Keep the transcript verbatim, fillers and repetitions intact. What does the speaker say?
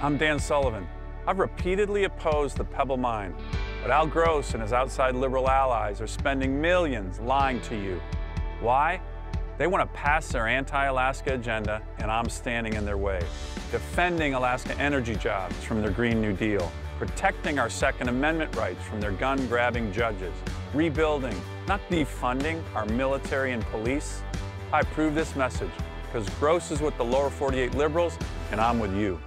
I'm Dan Sullivan. I've repeatedly opposed the Pebble Mine, but Al Gross and his outside liberal allies are spending millions lying to you. Why? They want to pass their anti-Alaska agenda, and I'm standing in their way. Defending Alaska energy jobs from their Green New Deal, protecting our Second Amendment rights from their gun-grabbing judges, rebuilding, not defunding, our military and police. I approve this message because Gross is with the lower forty-eight liberals, and I'm with you.